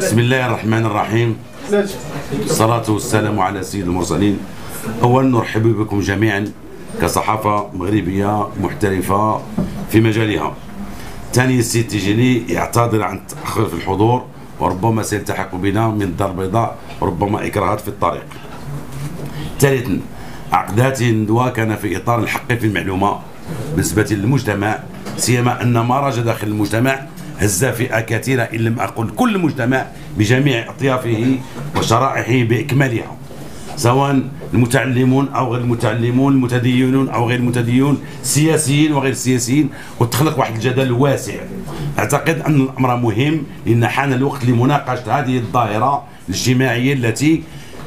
بسم الله الرحمن الرحيم، الصلاة والسلام على سيد المرسلين. أولا نرحب بكم جميعا كصحافة مغربية محترفة في مجالها. ثاني السيد تيجيني يعتذر عن التأخر في الحضور، وربما سيلتحق بنا من الدار البيضاء، ربما إكراهات في الطريق. ثالثا عقدات الندوة كان في إطار الحق في المعلومة بالنسبة للمجتمع، سيما أن ما راج داخل المجتمع هز فئة كثيرة إن لم أقل كل مجتمع بجميع أطيافه وشرائحه بإكمالها، سواء المتعلمون أو غير المتعلمون، المتدينون أو غير المتدينون، سياسيين وغير السياسيين، وتخلق واحد الجدل واسع. أعتقد أن الأمر مهم لأن حان الوقت لمناقشة هذه الظاهرة الاجتماعية التي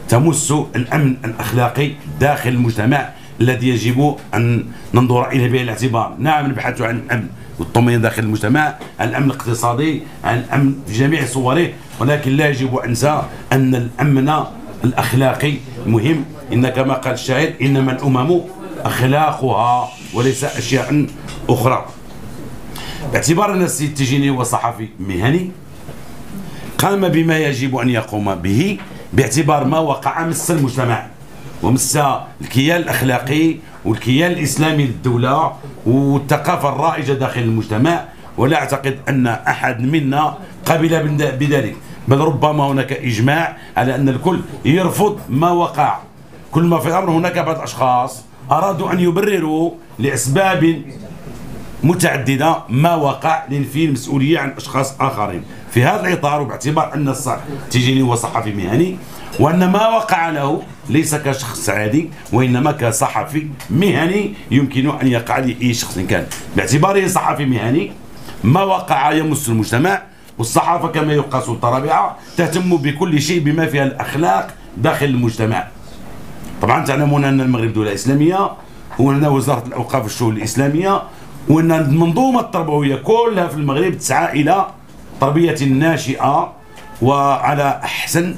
تمس الأمن الأخلاقي داخل المجتمع الذي يجب أن ننظر إليه بعين الاعتبار. نعم، نبحث عن الأمن والطمأنينة داخل المجتمع، عن الأمن الاقتصادي، عن الأمن في جميع صوره، ولكن لا يجب أن ننسى أن الأمن الأخلاقي مهم، إن كما قال الشاعر: إنما الأمم أخلاقها وليس أشياء أخرى. باعتبار أن السيد تيجيني هو صحفي مهني، قام بما يجب أن يقوم به باعتبار ما وقع مس المجتمع ومس الكيان الأخلاقي والكيان الإسلامي للدولة والثقافة الرائجة داخل المجتمع، ولا أعتقد أن أحد منا قبل بذلك، بل ربما هناك إجماع على أن الكل يرفض ما وقع. كل ما في الأمر هناك بعض الأشخاص أرادوا أن يبرروا لأسباب متعددة ما وقع لنفي المسؤولية عن أشخاص آخرين. في هذا الإطار، وباعتبار أن الصحفي تيجيني هو صحفي مهني، وأن ما وقع له ليس كشخص عادي وإنما كصحفي مهني يمكن أن يقع لأي شخص كان. باعتباره صحفي مهني، ما وقع يمس المجتمع، والصحافة كما يبقى سلطة رابعة تهتم بكل شيء بما فيها الأخلاق داخل المجتمع. طبعا تعلمون أن المغرب دولة إسلامية، وأن وزارة الأوقاف والشؤون الإسلامية، وأن المنظومة التربوية كلها في المغرب تسعى إلى تربية الناشئة وعلى أحسن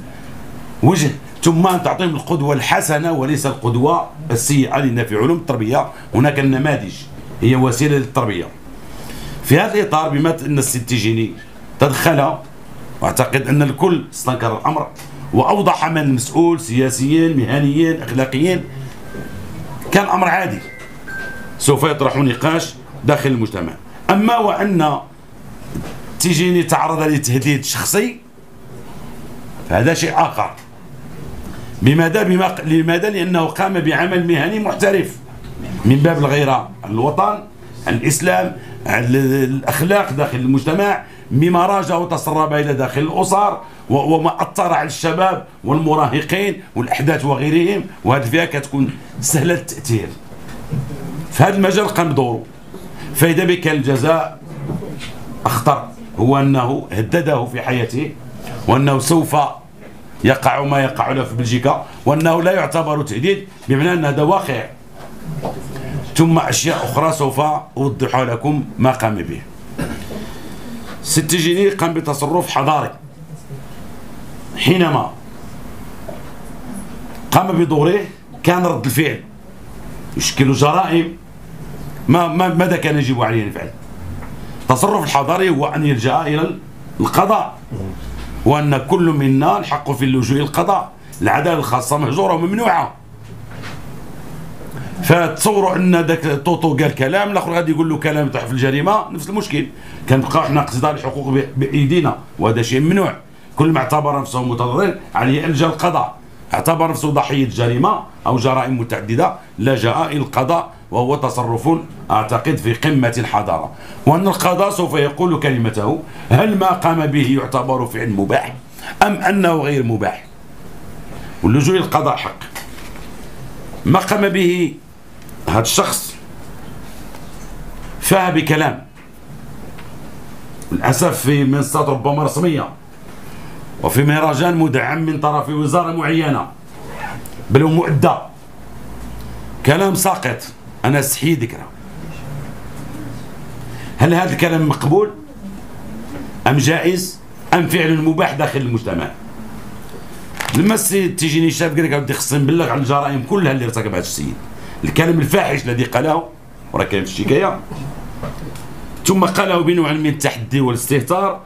وجه، ثم أن تعطيهم القدوة الحسنة وليس القدوة السيئة، لأن في علوم التربية هناك النماذج هي وسيلة للتربية. في هذا الإطار، بما أن السيد تيجيني تدخل، وأعتقد أن الكل استنكر الأمر وأوضح من المسؤول سياسيا مهنيا أخلاقيا، كان الأمر عادي سوف يطرح نقاش داخل المجتمع. أما وأن تيجيني تعرض لتهديد شخصي فهذا شيء آخر. لماذا؟ لأنه قام بعمل مهني محترف من باب الغيرة عن الوطن، عن الإسلام، عن الأخلاق داخل المجتمع، مما راجع وتسرب إلى داخل الأسر وما أثر على الشباب والمراهقين والأحداث وغيرهم، وهذه الفئة كتكون سهلة التأثير. في هذا المجال قام بدوره، فإذا بك الجزاء أخطر، هو أنه هدده في حياته، وأنه سوف يقع ما يقع له في بلجيكا، وأنه لا يعتبر تهديد بمعنى أن هذا واقع. ثم أشياء أخرى سوف أوضحها لكم ما قام به. السيد تيجيني قام بتصرف حضاري حينما قام بدوره. كان رد الفعل يشكل جرائم ماذا كان يجب عليه أن يفعل. التصرف الحضاري هو أن يلجأ إلى القضاء، وأن كل منا الحق في اللجوء القضاء، العدالة الخاصة مهجورة وممنوعة. فتصوروا أن ذاك طوطو قال كلام، الآخر غادي يقول له كلام يطيح في الجريمة، نفس المشكل. كنبقاو حنا اقتضاء الحقوق بأيدينا، وهذا شيء ممنوع. كل ما اعتبر نفسه متضرر عليه أن يلجأ القضاء، اعتبر نفسه ضحية جريمة أو جرائم متعددة لجأ إلى القضاء، وهو تصرف أعتقد في قمة الحضارة. وأن القضاء سوف يقول كلمته. هل ما قام به يعتبر فعل مباح أم أنه غير مباح؟ واللجوء إلى القضاء حق. ما قام به هذا الشخص فاه بكلام، للأسف في منصات ربما رسمية وفي مهرجان مدعم من طرف وزارة معينة، بل هو مؤدى كلام ساقط أنا استحيي ذكره. هل هذا الكلام مقبول أم جائز أم فعل مباح داخل المجتمع؟ لما السيد تيجيني شاف قال لك خصني نبلغ على الجرائم كلها اللي ارتكبها السيد، الكلام الفاحش الذي قاله وراه كاين في الشكاية، ثم قاله بنوع من التحدي والاستهتار،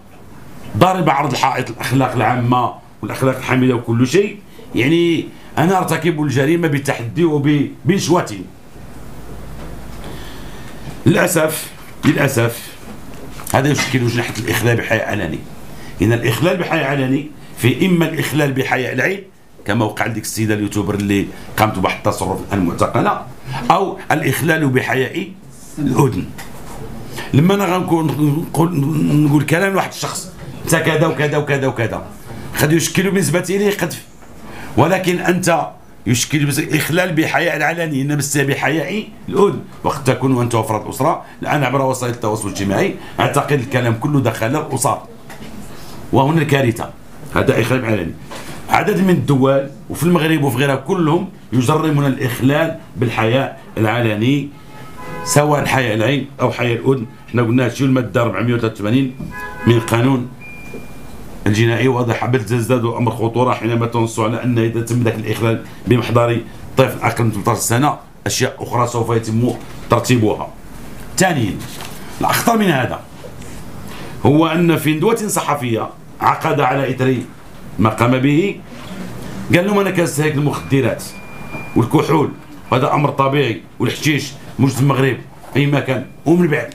ضارب عرض الحائط الاخلاق العامه والاخلاق الحميده وكل شيء، يعني انا ارتكب الجريمه بالتحدي وبشوة. للاسف للاسف هذا يشكل جناحه الاخلال بحياء علني. ان الاخلال بحياء علني في اما الاخلال بحياء العين كما وقع لديك السيده اليوتيوبر اللي قامت بواحد التصرف الان معتقله، او الاخلال بحياء الاذن. لما انا نقول كلام لواحد الشخص انت كذا وكذا وكذا وكذا، قد يشكل بالنسبه اليه قذف، ولكن انت يشكل اخلال بحياء العلني، انما بحياء الاذن. وقد تكون انت وافراد الاسره الان عبر وسائل التواصل الاجتماعي اعتقد الكلام كله دخل الاسر، وهنا الكارثه. هذا اخلال علني. عدد من الدول وفي المغرب وفي غيرها كلهم يجرمون الاخلال بالحياء العلني، سواء حياء العين او حياء الاذن. احنا قلنا هادشي الماده 483 من القانون الجنائي واضحه بالتزداد امر خطوره حينما تنص على ان اذا تم ذاك الاخلال بمحضر طفل اقل من 18 سنه اشياء اخرى سوف يتم ترتيبها. ثانيا الاخطر من هذا هو ان في ندوه صحفيه عقد على اثر ما قام به قال لهم انا كنستهلك المخدرات والكحول، هذا امر طبيعي، والحشيش موجود في المغرب اي مكان. ومن بعد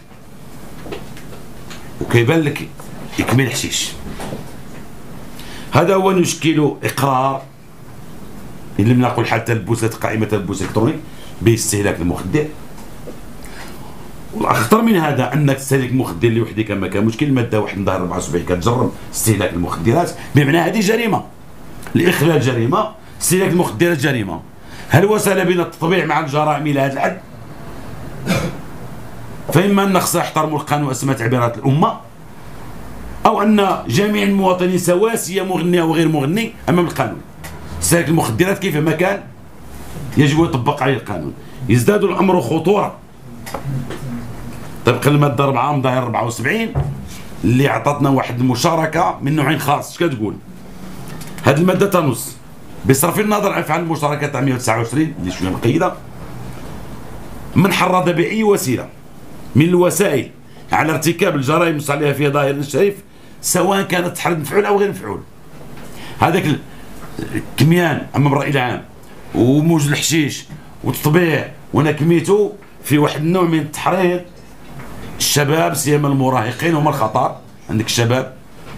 وكيبان لك يكمل الحشيش. هذا هو يشكل اقرار ان لم نقل حتى البوسات قائمه البوس الالكتروني باستهلاك المخدر. والاخطر من هذا انك تستهلك المخدر لوحدك كما كان مشكل، الماده 1 ظهر 74 كتجرم استهلاك المخدرات، بمعنى هذه جريمه. الاخلال جريمه، استهلاك المخدرات جريمه. هل وصل بنا التطبيع مع الجرائم الى هذا الحد؟ فاما ان خصنا نحترموا القانون واسماء تعبيرات الامه، او ان جميع المواطنين سواسيه مغنيه وغير مغني امام القانون. استهلاك المخدرات كيف ما كان يجب ان يطبق عليه القانون. يزداد الامر خطوره طبقا الماده 4 ظاهر 74 اللي عطتنا واحد المشاركه من نوعين خاص. اش كتقول؟ هذه الماده تنص بصرف النظر عن فعل المشاركه تاع 129 اللي شويه مقيده، من حرض باي وسيله من الوسائل على ارتكاب الجرائم نص عليها في ظاهر الشريف سواء كانت تحرض مفعول او غير مفعول. هذاك الكميان امام الراي العام وموج الحشيش والتطبيع وانا كميته في واحد النوع من التحريض الشباب، سيما المراهقين هما الخطر. عندك الشباب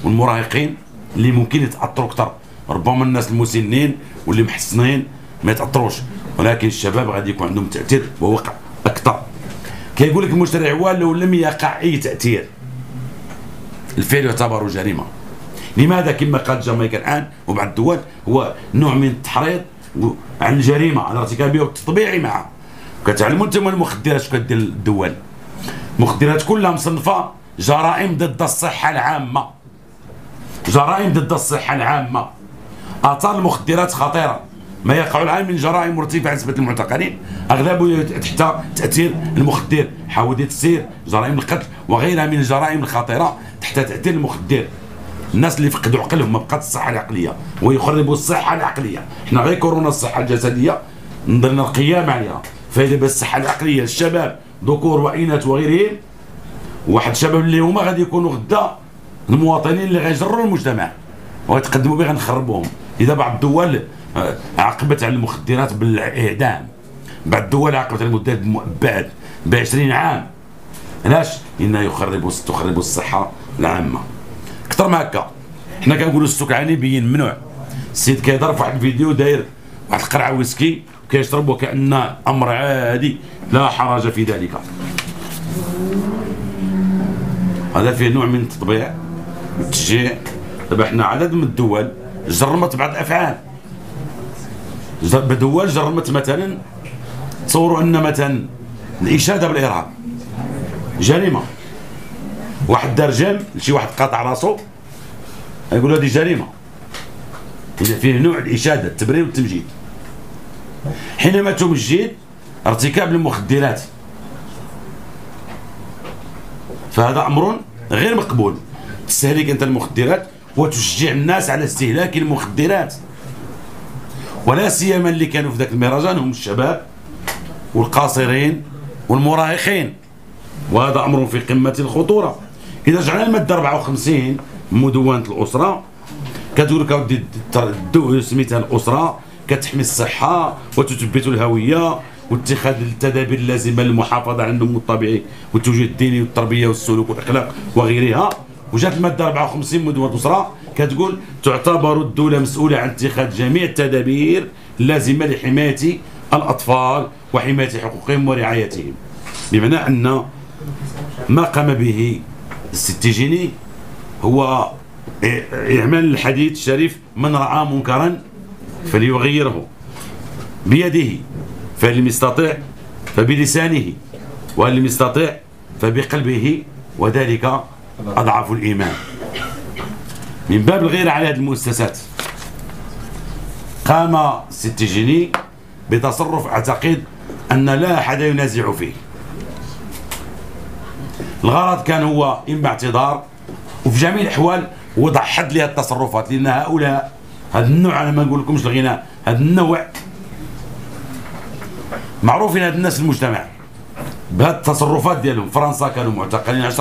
والمراهقين اللي ممكن يتاثروا اكثر، ربما الناس المسنين واللي محسنين ما يتاثروش، ولكن الشباب غادي يكون عندهم تاثير ووقع اكثر. كيقول لك المشرع ولو لم يقع اي تاثير الفعل يعتبر جريمه. لماذا؟ كما قالت جامايكا الان وبعض الدول هو نوع من التحريض عن الجريمه على ارتكابها والتطبيعي معها. وكتعلموا انتم المخدرات شكون كدير الدول؟ المخدرات كلها مصنفه جرائم ضد الصحه العامه. جرائم ضد الصحه العامه. اثار المخدرات خطيره، ما يقع الان من جرائم مرتفعه نسبه المعتقلين اغلبها تحت تاثير المخدر، حوادث السير، جرائم القتل وغيرها من الجرائم الخطيره تحت تاثير المخدر. الناس اللي فقدوا عقلهم ما بقات الصحه العقليه ويخربوا الصحه العقليه. حنا غير كورونا الصحه الجسديه نضلنا القيام عليها، فاذا بالصحه العقليه الشباب ذكور واناث وغيرهم، واحد الشباب اللي هما غادي يكونوا غدا المواطنين اللي غيجروا المجتمع وغيتقدموا به غنخربوهم. اذا بعض الدول عاقبت على المخدرات بالاعدام، بعض الدول عاقبت على المدة بعد ب 20 عام. علاش؟ انها تخرب الصحه العامه. اكثر ما هكا حنا كنقولوا السكعاني بين ممنوع. السيد كيهضر في واحد الفيديو داير واحد القرعه ويسكي وكيشرب وكأنه امر عادي لا حرج في ذلك. هذا فيه نوع من التطبيع والتشجيع. دابا حنا عدد من الدول جرمت بعض الافعال. دول جرمت مثلا، تصوروا ان مثلا الاشاده بالارهاب جريمه. واحد دار جام لشي واحد قاطع راسو يقول هذه جريمه، اذا فيه نوع الاشاده التبرير والتمجيد. حينما تمجد ارتكاب المخدرات فهذا امر غير مقبول. تستهلك انت المخدرات وتشجع الناس على استهلاك المخدرات، ولا سيما اللي كانوا في ذاك المهرجان هم الشباب والقاصرين والمراهقين، وهذا امر في قمه الخطوره. اذا رجعنا الماده 54 مدونة الأسرة كتقول لك اودي سميتها الأسرة كتحمي الصحة وتثبت الهوية واتخاذ التدابير اللازمة للمحافظة على النمو الطبيعي والتوجيه الديني والتربية والسلوك والأخلاق وغيرها. وجات المادة 54 مدونة الأسرة كتقول تعتبر الدولة مسؤولة عن اتخاذ جميع التدابير اللازمة لحماية الأطفال وحماية حقوقهم ورعايتهم. بمعنى أن ما قام به الستي جيني هو إعمال الحديث الشريف: من رأى منكرا فليغيره بيده، فإن لم يستطع فبلسانه، وإن لم يستطع فبقلبه، وذلك أضعف الإيمان. من باب الغيرة على هذه المؤسسات قام الستي جيني بتصرف أعتقد أن لا أحد ينازع فيه. الغرض كان هو إما اعتذار، وفي جميع الأحوال وضع حد لهذه التصرفات، لأن هؤلاء هذا النوع، أنا ما نقول لكمش الغناء، هذا النوع معروفين هاد الناس المجتمع بهاد التصرفات ديالهم. فرنسا كانوا معتقلين 10،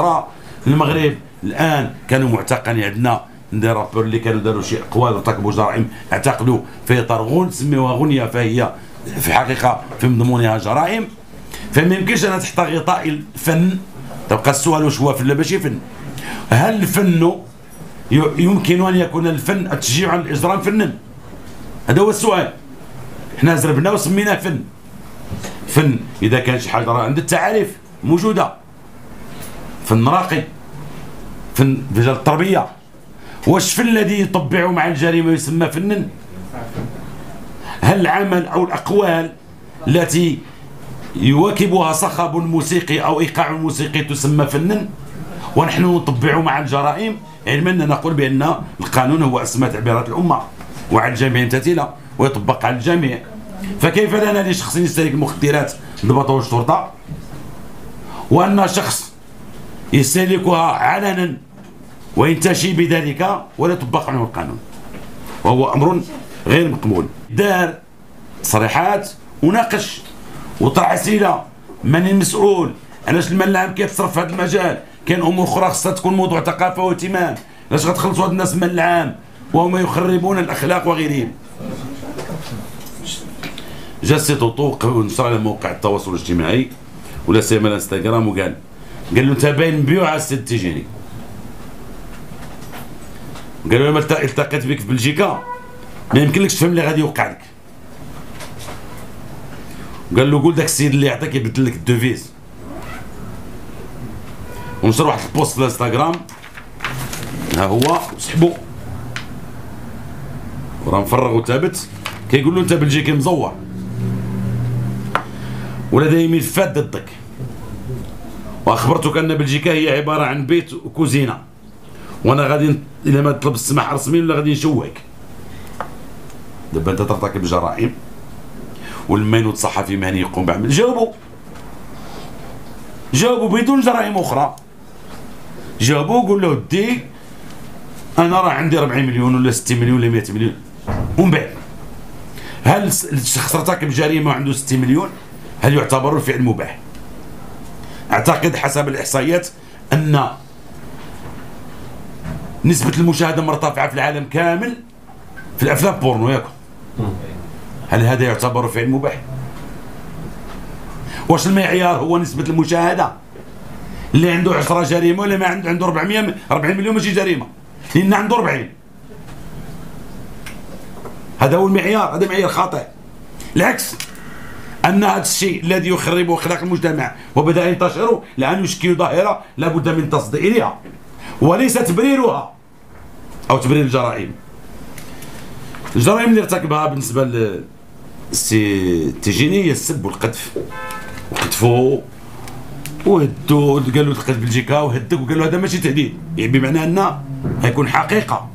المغرب الآن كانوا معتقلين، عندنا دي رابور اللي كانوا داروا شي أقوال وارتكبوا جرائم اعتقلوا في إطار سميوها غنية، فهي في الحقيقة في مضمونها جرائم. فما يمكنش أنا تحت غطاء الفن تبقى السؤال واش هو فن ولا ماشي فن. هل الفن يمكن أن يكون الفن التشجيع على الإجرام فنا؟ هذا هو السؤال. حنا زربناه وسميناه فن. فن إذا كان شي حاجة عند التعاريف موجودة، فن راقي، فن رجال التربية. واش فن الذي يطبعه مع الجريمة يسمى فنا؟ هل العمل أو الأقوال التي يواكبها صخب موسيقي أو إيقاع موسيقي تسمى فنا؟ ونحن نطبع مع الجرائم، علما أننا نقول بأن القانون هو أسمى تعبيرات الأمة وعلى الجميع يمتثلها ويطبق على الجميع. فكيف لنا أن شخص يستهلك المخدرات ضبطوه الشرطة، وأن شخص يستهلكها علنا وينتشي بذلك ولا يطبق عنه القانون، وهو أمر غير مقبول. دار تصريحات وناقش وطرح أسئلة: من المسؤول؟ علاش الملاعب كيتصرف في هذا المجال؟ كاين امور اخرى خاصها تكون موضوع ثقافه واهتمام، علاش غتخلصوا هاد الناس من العام وهم يخربون الاخلاق وغيرهم. جا سي طوطو نشر على مواقع التواصل الاجتماعي ولا سيما الانستغرام وقال له: انت باين مبيوع السيد تيجيني. قال له: لما التقيت بك في بلجيكا ما يمكنلكش تفهم اللي غادي يوقع لك. قال له: قول داك السيد اللي عطاك يبدل لك الدوفيز. ونشر واحد البوست في الانستغرام، ها هو سحبو وراه مفرغ وثابت، كيقول له: انت بلجيكي مزور ولا دايمين فات ضدك، واخبرتك ان بلجيكا هي عباره عن بيت وكوزينه، وانا غادي الا ما تطلب السماح رسميا ولا غادي نشوهك. دابا انت ترتكب جرائم والمين الصحفي مهني يقوم بعمل. جاوبوا بدون جرائم اخرى. جاوبوا وقول له: ودي انا راه عندي 40 مليون ولا 60 مليون ولا 100 مليون. ومن بعد هل الشخص ارتكب جريمه وعنده 60 مليون هل يعتبر الفعل مباح؟ اعتقد حسب الاحصائيات ان نسبه المشاهده مرتفعه في العالم كامل في الافلام بورنو، ياك؟ هل هذا يعتبر فعل مباح؟ واش المعيار هو نسبة المشاهدة؟ اللي عنده 10 جريمة ولا ما عنده 40 مليون ماشي جريمة، لأن عنده 40. هذا هو المعيار، هذا معيار خاطئ. العكس، أن هذا الشيء الذي يخرب أخلاق المجتمع وبدأ ينتشر الآن يشكل ظاهرة لابد من التصدي إليها وليس تبريرها أو تبرير الجرائم. الجرائم اللي ارتكبها بالنسبة للسي تيجيني هي السب والقذف. وقتفو وهدو، قال له: دخلت بلجيكا وهدك. وقال له: هذا ماشي تهديد، يعني بمعنى انه غيكون حقيقه،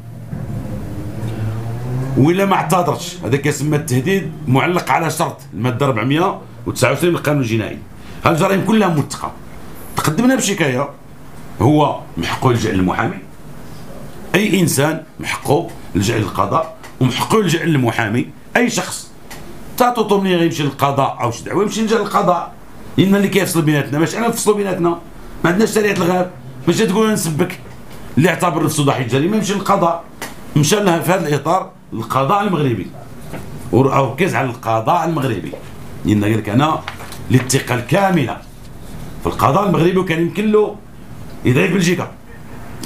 وإلا ما اعتذرش هذا كيسمى التهديد معلق على شرط الماده 429 من القانون الجنائي. هاد الجرائم كلها متقه تقدمنا بشكايه، هو من حقه يلجا للمحامي. اي انسان من حقه يلجا للقضاء ومن حقه يلجا للمحامي. اي شخص تا طوطو ملي غيمشي للقضاء او شي دعوه يمشي للقضاء، لان اللي كيفصل بيناتنا ماشي انا نفصلوا بيناتنا، ما عندناش شريعه الغاب. ماشي تقول نسبك اللي اعتبر نفسه ضحيه جريمه يمشي للقضاء. مشى لها في هذا الاطار القضاء المغربي، وركز على القضاء المغربي، لان قال لك انا الثقه الكامله في القضاء المغربي، وكان يمكن له يدعي بلجيكا.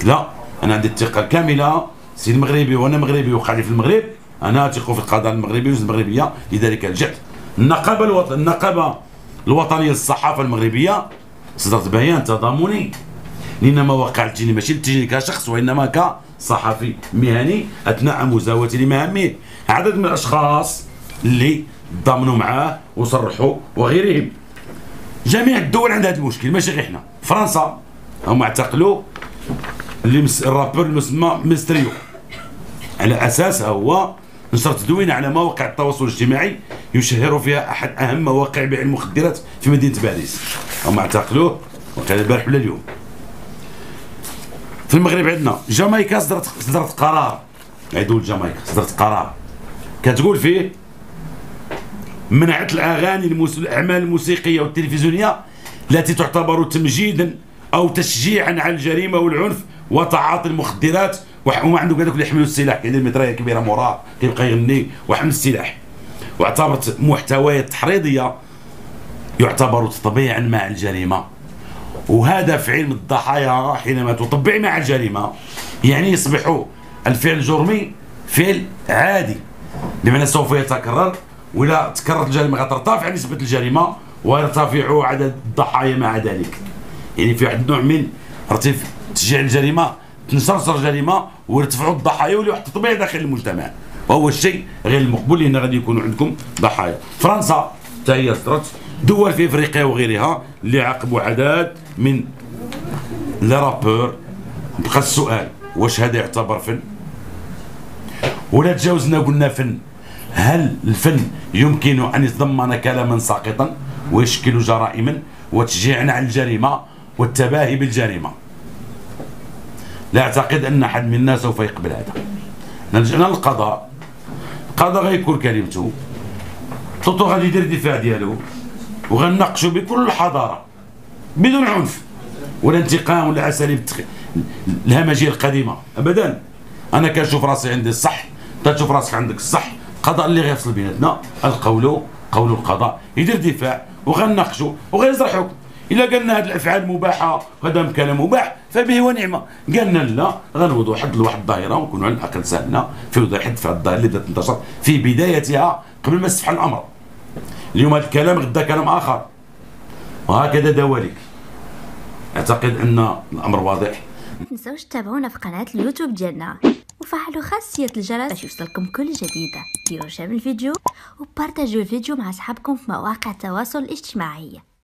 لا، انا عندي الثقه الكامله، سيد مغربي وانا مغربي وقاعد في المغرب، انا ثقه في القضاء المغربي والجزء المغربيه. لذلك لجأت النقابه الوطنيه للصحافه المغربيه صدرت بيان تضامني، لان ما وقع تجيني ماشي تجيني كشخص، وانما كصحفي مهني اثناء مزاولتي لمهامي. عدد من الاشخاص اللي ضامنوا معاه وصرحوا وغيرهم. جميع الدول عندها هذا المشكل، ماشي غير حنا. فرنسا هم اعتقلوا الرابور اللي مسمى ميستريو، على اساس هو نشر تدوينه على مواقع التواصل الاجتماعي يشهر فيها احد اهم مواقع بيع المخدرات في مدينه باريس. هم اعتقلوه وقال البارح ولا اليوم. في المغرب عندنا جامايكا صدرت قرار، دولة جامايكا صدرت قرار كتقول فيه منعت الاغاني الاعمال الموسيقيه والتلفزيونيه التي تعتبر تمجيدا او تشجيعا على الجريمه والعنف وتعاطي المخدرات. وما عندهم هذوك اللي يحملوا السلاح، كاين المترايه كبيره موراه كيبقى يغني وحمل السلاح. واعتبرت محتويات تحريضيه يعتبر تطبيعا مع الجريمه، وهذا فعل من الضحايا حينما تطبع مع الجريمه يعني يصبح الفعل الجرمي فعل عادي، بمعنى سوف يتكرر، ولا تكررت الجريمه غترتفع نسبه الجريمه ويرتفع عدد الضحايا مع ذلك. يعني في واحد النوع من تشجيع الجريمه، تنصرصر الجريمه ويرتفعوا الضحايا ويولي واحد التطبيع داخل المجتمع، وهو الشيء غير المقبول، لان غادي يكونوا عندكم ضحايا. فرنسا حتى هي صدرت، دول في افريقيا وغيرها اللي عاقبوا عدد من لي رابور. بقى السؤال، واش هذا يعتبر فن؟ ولا تجاوزنا قلنا فن. هل الفن يمكن ان يتضمن كلاما ساقطا ويشكل جرائما وتشجيعا على الجريمه والتباهي بالجريمه؟ لا اعتقد ان احد منا سوف يقبل هذا. نلجأنا للقضاء. القضاء غيكون كلمته، توتو غادي يدير الدفاع ديالو، وغنناقشوا بكل حضاره بدون عنف ولا انتقام ولا اساليب الهمجيه القديمه ابدا. انا كنشوف راسي عندي الصح، تشوف راسك عندك الصح. القضاء اللي غيفصل بيناتنا القول قول القضاء، يدير الدفاع وغنناقشوا وغيزرح حكم. إلا قالنا هذه الأفعال مباحة وهذا كلام مباح فبه ونعمة، قالنا لا غنوضوا حد لواحد الظاهرة ونكونوا على الأقل ساهمنا في وضع حد في هذه الظاهرة اللي بدات تنتشر في بدايتها قبل ما استفحل الأمر. اليوم هذا الكلام، غدا كلام آخر، وهكذا دواليك. أعتقد أن الأمر واضح. ما تنساوش تتابعونا في قناة اليوتيوب ديالنا وفعلوا خاصية الجرس باش يوصلكم كل جديد. ديروا شير الفيديو وبارطاجيو الفيديو مع أصحابكم في مواقع التواصل الاجتماعي.